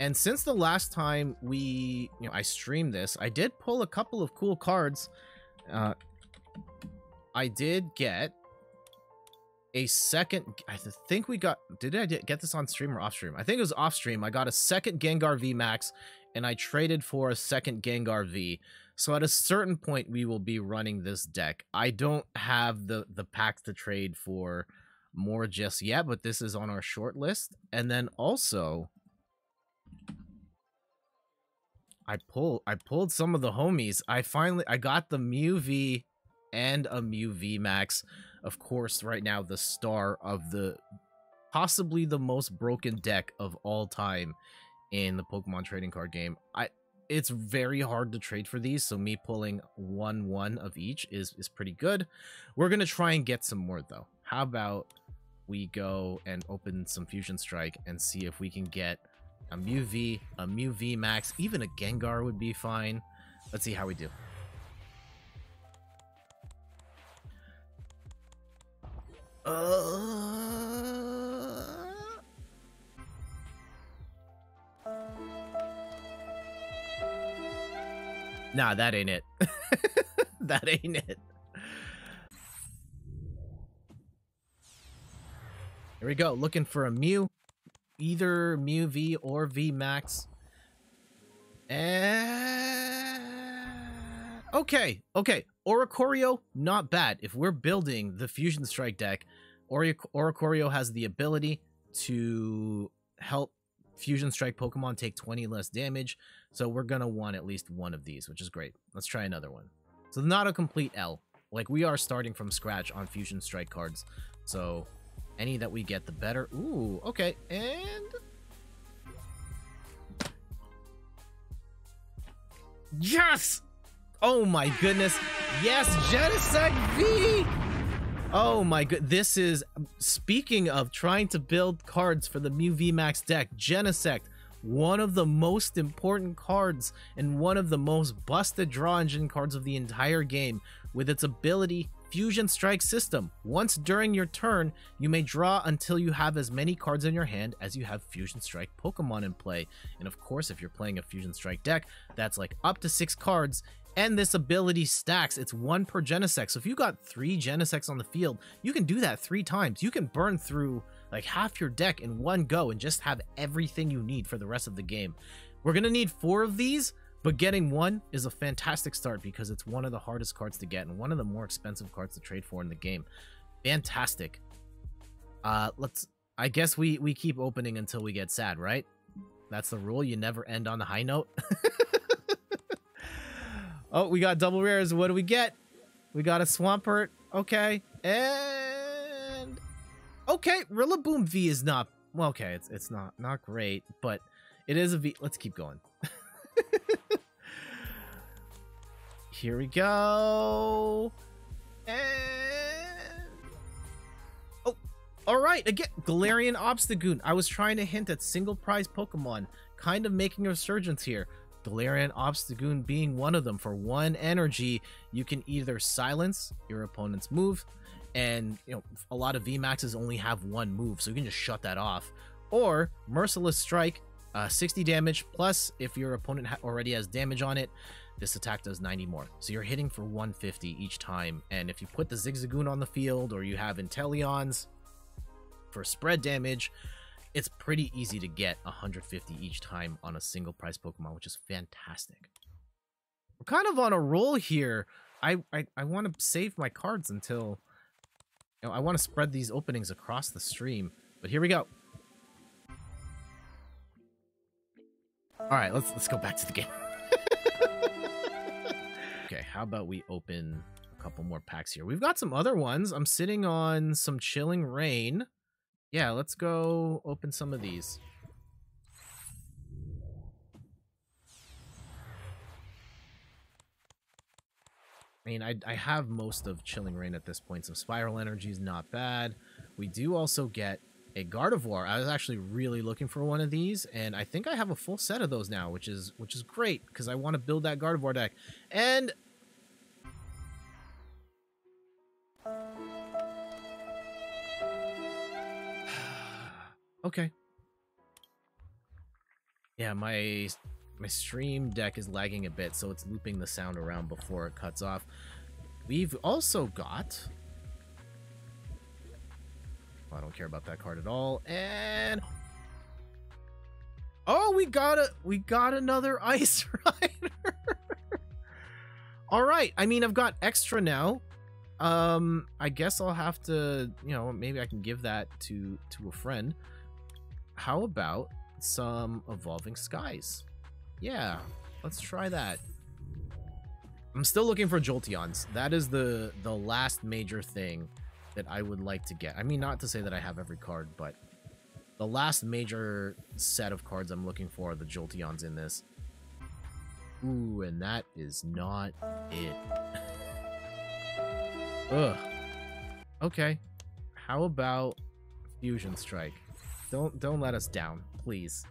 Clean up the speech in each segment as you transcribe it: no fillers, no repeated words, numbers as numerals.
And since the last time we, I streamed this, I did pull a couple of cool cards. I did get a second, I think we got, did I get this on stream or off stream? I think it was off stream. I got a second Gengar V Max, and I traded for a second Gengar V. So at a certain point, we will be running this deck. I don't have the packs to trade for more just yet, but this is on our short list. And then also, I pulled some of the homies. I got the Mew V and a Mew V Max. Of course, right now, the star of the possibly the most broken deck of all time in the Pokemon trading card game. It's very hard to trade for these, so me pulling one of each is pretty good. We're going to try and get some more, though. How about we go and open some Fusion Strike and see if we can get a Mew V, a Mew V Max, even a Gengar would be fine. Let's see how we do. Nah, that ain't it. That ain't it. Here we go, looking for a Mew. Either Mew V or V Max. Okay. Oricorio, not bad. If we're building the Fusion Strike deck, Oricorio has the ability to help Fusion Strike Pokemon take 20 less damage. So we're going to want at least one of these, which is great. Let's try another one. So not a complete L. Like, we are starting from scratch on Fusion Strike cards. So any that we get, the better. Ooh, okay. And yes! Oh my goodness. Yes, Genesect V! Oh my good. This is, speaking of trying to build cards for the Mew V Max deck, Genesect, one of the most important cards and one of the most busted draw engine cards of the entire game, with its ability Fusion Strike System. Once during your turn, you may draw until you have as many cards in your hand as you have Fusion Strike Pokemon in play. And of course, if you're playing a Fusion Strike deck, that's like up to 6 cards. And this ability stacks. It's 1 per Genesect. So if you got 3 Genesects on the field, you can do that 3 times. You can burn through like half your deck in one go and just have everything you need for the rest of the game. We're going to need 4 of these. But getting one is a fantastic start because it's one of the hardest cards to get and one of the more expensive cards to trade for in the game. Fantastic. Let's, I guess we keep opening until we get sad, right? That's the rule. You never end on the high note. Oh, we got double rares. What do we get? We got a Swampert. Okay. And okay, Rillaboom V is not, well, okay, it's not great, but it is a V. Let's keep going. Here we go. And oh, all right. Again, Galarian Obstagoon. I was trying to hint at single prize Pokemon kind of making a resurgence here. Galarian Obstagoon being one of them. For 1 energy, you can either silence your opponent's move, and a lot of VMAXs only have 1 move, so you can just shut that off, or Merciless Strike. 60 damage, plus if your opponent already has damage on it, this attack does 90 more. So you're hitting for 150 each time. And if you put the Zigzagoon on the field or you have Inteleons for spread damage, it's pretty easy to get 150 each time on a single prize Pokemon, which is fantastic. We're kind of on a roll here. I want to save my cards until, I want to spread these openings across the stream. But here we go. All right, let's go back to the game. Okay, how about we open a couple more packs here? We've got some other ones. I'm sitting on some Chilling Reign. Yeah, let's go open some of these. I mean, I have most of Chilling Reign at this point. Some Spiral Energy is not bad. We do also get a Gardevoir. I was actually really looking for one of these, and I think I have a full set of those now, which is great because I want to build that Gardevoir deck. And okay. Yeah, my stream deck is lagging a bit, so it's looping the sound around before it cuts off. We've also got... Well, I don't care about that card at all. And... Oh, we got another Ice Rider. All right. I mean, I've got extra now. I guess I'll have to, you know, maybe I can give that to a friend. How about some Evolving Skies? Yeah, let's try that. I'm still looking for Jolteons. That is the last major thing that I would like to get. I mean, not to say that I have every card, but the last major set of cards I'm looking for are the Jolteons in this. Ooh, and that is not it. Ugh. Okay. How about Fusion Strike? Don't let us down, please.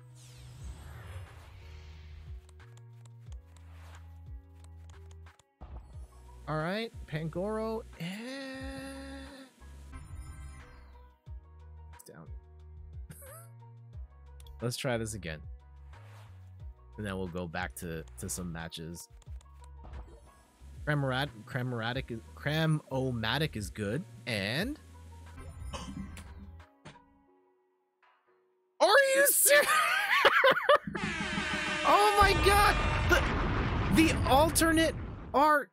All right, Pangoro and... It's down. Let's try this again. And then we'll go back to some matches. Cram-O-Matic is good. And... Are you serious? Oh my god! The alternate art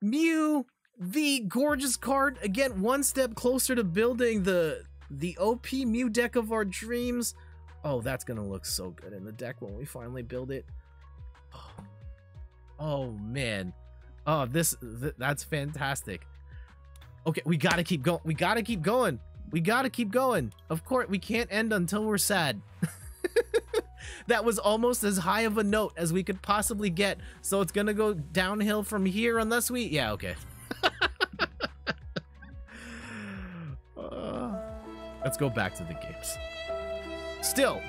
Mew, the gorgeous card. Again, one step closer to building the OP Mew deck of our dreams. Oh, that's gonna look so good in the deck when we finally build it. Oh, oh man. Oh, that's fantastic. Okay, we gotta keep going. We gotta keep going. We gotta keep going. Of course, we can't end until we're sad. That was almost as high of a note as we could possibly get. So it's gonna go downhill from here unless we... Yeah, okay. Let's go back to the games. Still,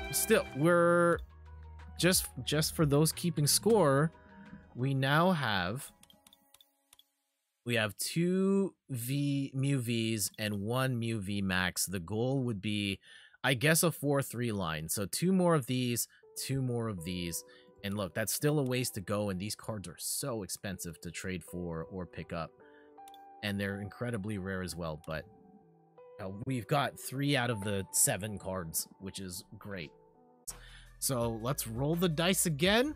we're... Just for those keeping score, we now have... We have two Mew Vs and one Mew V Max. The goal would be... I guess a 4-3 line. So two more of these, two more of these. And look, that's still a ways to go, and these cards are so expensive to trade for or pick up. And they're incredibly rare as well, but we've got 3 out of the 7 cards, which is great. So let's roll the dice again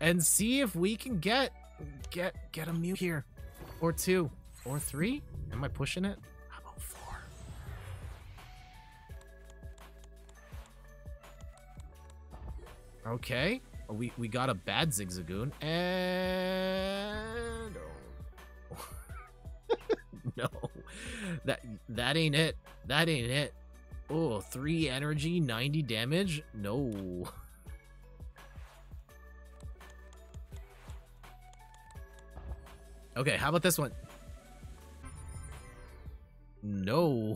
and see if we can get a Mew here. Or 2 or 3. Am I pushing it? Okay, we got a bad Zigzagoon, and oh. No, that ain't it. That ain't it. Oh, 3 energy, 90 damage. No. Okay, how about this one? No.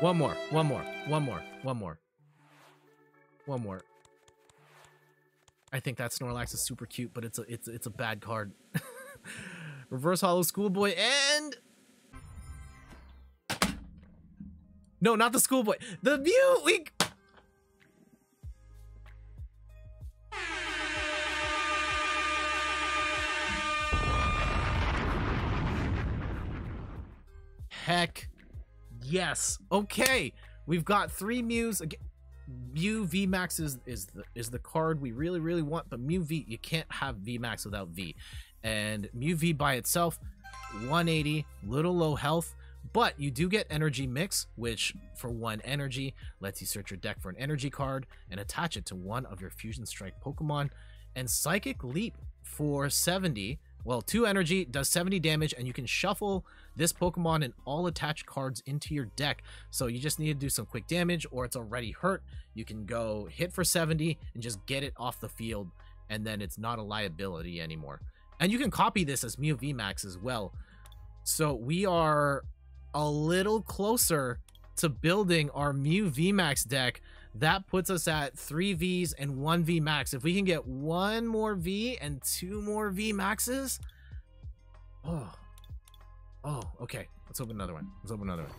One more. I think that Snorlax is super cute, but it's a bad card. Reverse Holo Schoolboy and... No, not the Schoolboy. The Mew! Heck yes. Okay. We've got 3 Mews again. Mew V Max is the card we really, really want, but Mew V, you can't have V Max without V. And Mew V by itself, 180, little low health, but you do get Energy Mix, which for 1 energy lets you search your deck for an energy card and attach it to one of your Fusion Strike Pokemon. And Psychic Leap for 70, well, 2 energy, does 70 damage, and you can shuffle this Pokemon and all attached cards into your deck. So you just need to do some quick damage, or it's already hurt. You can go hit for 70 and just get it off the field, and then it's not a liability anymore. And you can copy this as Mew V Max as well. So we are a little closer to building our Mew V Max deck. That puts us at 3 Vs and 1 V Max. If we can get 1 more V and 2 more V Maxes, oh. Oh, okay. Let's open another one. Let's open another one.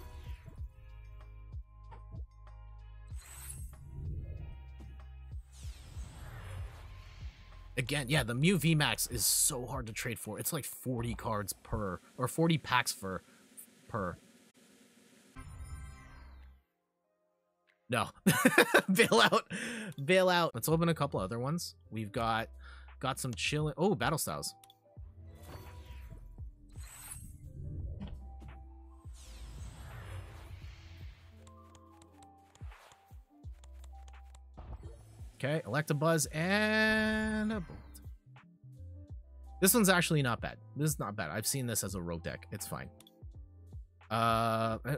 Again, yeah, the Mew V Max is so hard to trade for. It's like 40 cards per, or 40 packs for per. No. Bail out. Bail out. Let's open a couple other ones. We've got some chilling. Oh, Battle Styles. Okay, Electabuzz and a Bolt. This one's actually not bad. This is not bad. I've seen this as a rogue deck. It's fine.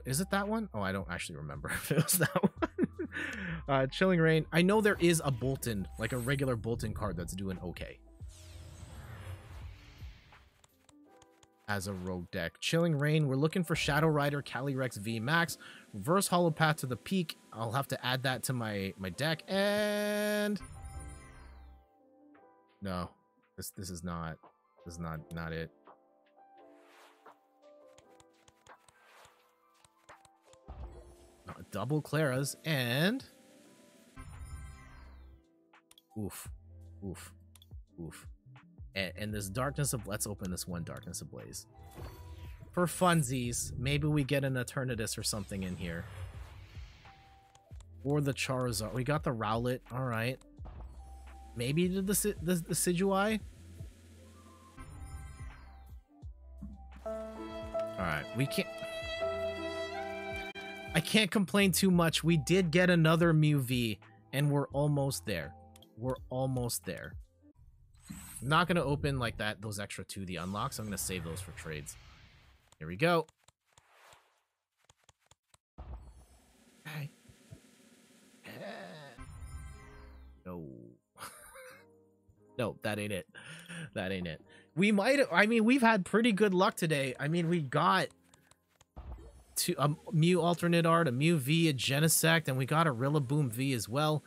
Is it that one? Oh, I don't actually remember if it was that one. Chilling Reign. I know there is a Bolton, like a regular Bolton card that's doing okay as a rogue deck. Chilling Reign. We're looking for Shadow Rider Calyrex V Max. Reverse Hollow Path to the Peak. I'll have to add that to my deck. And no, this is not it. Double Claras and oof, oof, oof. And this Darkness of, let's open this one, Darkness Ablaze. For funsies, maybe we get an Eternatus or something in here. Or the Charizard. We got the Rowlet. All right. Maybe the Decidueye. All right. We can't. I can't complain too much. We did get another Mew V, and we're almost there. We're almost there. I'm not going to open like that, those extra two, the unlocks. I'm going to save those for trades. Here we go. Hey. No. No, that ain't it. That ain't it. We might, I mean, we've had pretty good luck today. I mean, we got two, a Mew alternate art, a Mew V, a Genesect, and we got a Rillaboom V as well.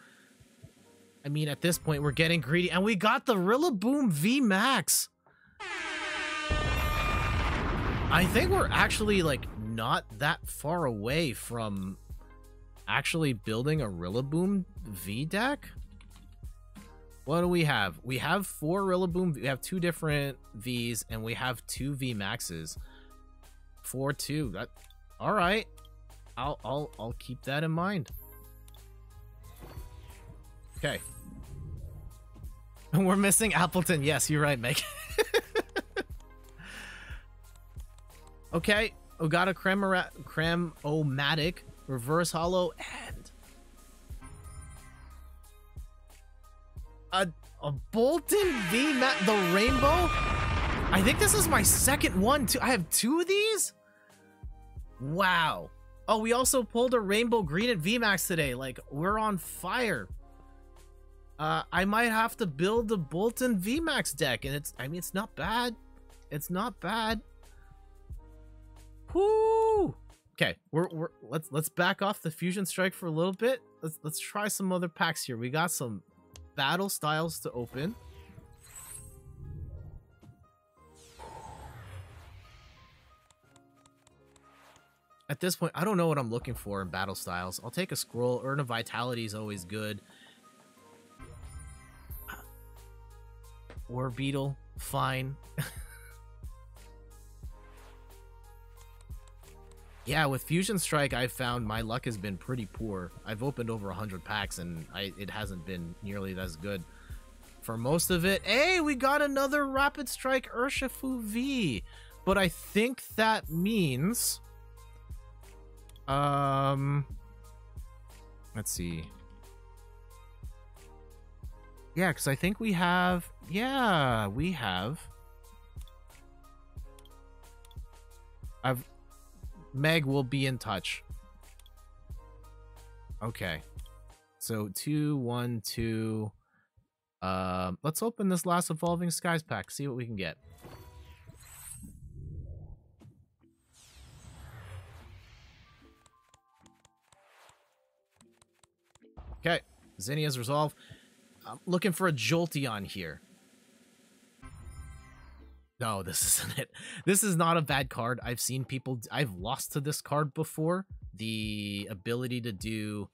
I mean, at this point, we're getting greedy. And we got the Rillaboom V Max. I think we're actually, like, not that far away from actually building a Rillaboom V deck. What do we have? We have four Rillaboom. We have two different Vs, and we have two V Maxes. 4-2. That, all right. I'll keep that in mind. Okay. We're missing Appleton. Yes, you're right, Meg. Okay. We got a Cram-O-Matic Reverse Holo and a Bolton V Max, the Rainbow. I think this is my second one too. I have two of these. Wow. Oh, we also pulled a Rainbow Green at V Max today. Like, we're on fire. I might have to build the Bolton V Max deck, and it's—I mean, it's not bad. It's not bad. Whoo! Okay, we're let's back off the Fusion Strike for a little bit. Let's try some other packs here. We got some Battle Styles to open. At this point, I don't know what I'm looking for in Battle Styles. I'll take a scroll. Urn of Vitality is always good. Orbeetle, fine. Yeah, with Fusion Strike, I've found my luck has been pretty poor. I've opened over 100 packs, and it hasn't been nearly as good for most of it. Hey, we got another Rapid Strike Urshifu V, but I think that means, let's see. Yeah, because I think we have, yeah, we have. Meg will be in touch. Okay. So 2, 1, 2. Let's open this last Evolving Skies pack, see what we can get. Okay, Zinnia's Resolve. I'm looking for a Jolteon here. No, this isn't it. This is not a bad card. I've seen people, I've lost to this card before. The ability to do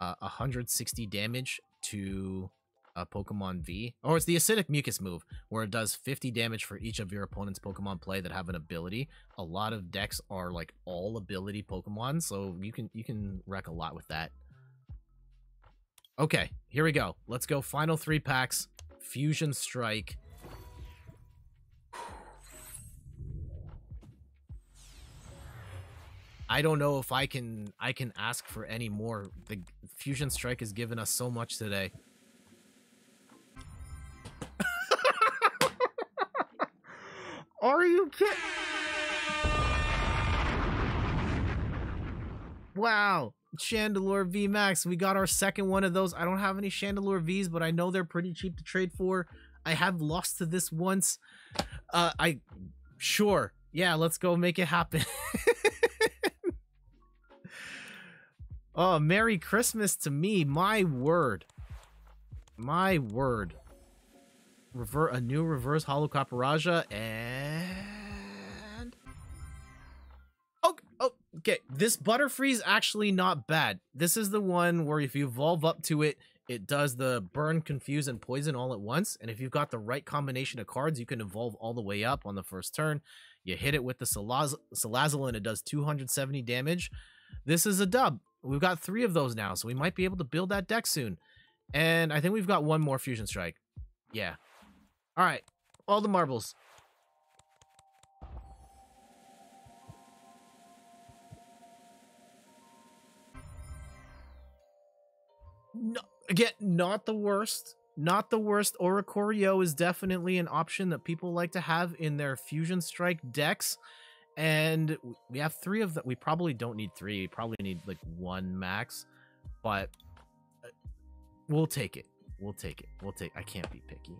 160 damage to Pokemon V. Or it's the Acidic Mucus move, where it does 50 damage for each of your opponent's Pokemon play that have an ability. A lot of decks are like all ability Pokemon, so you can wreck a lot with that. Okay, here we go. Let's go. Final three packs. Fusion Strike. I don't know if I can ask for any more. The Fusion Strike has given us so much today. Are you kidding? Wow. Chandelure V Max. We got our second one of those. I don't have any Chandelure Vs, but I know they're pretty cheap to trade for. I have lost to this once. Sure. Yeah, let's go make it happen. Oh, Merry Christmas to me. My word. My word. A new reverse holo Copperaja and... Oh, okay. This Butterfree's actually not bad. This is the one where if you evolve up to it, it does the burn, confuse, and poison all at once. And if you've got the right combination of cards, you can evolve all the way up on the first turn. You hit it with the Salazzle and it does 270 damage. This is a dub. We've got three of those now, so we might be able to build that deck soon. And I think we've got one more Fusion Strike. Yeah. All right, all the marbles. No, again, not the worst. Not the worst. Oricorio is definitely an option that people like to have in their Fusion Strike decks. And we have three of them. We probably don't need three. We probably need like one max. But we'll take it. We'll take it. I can't be picky.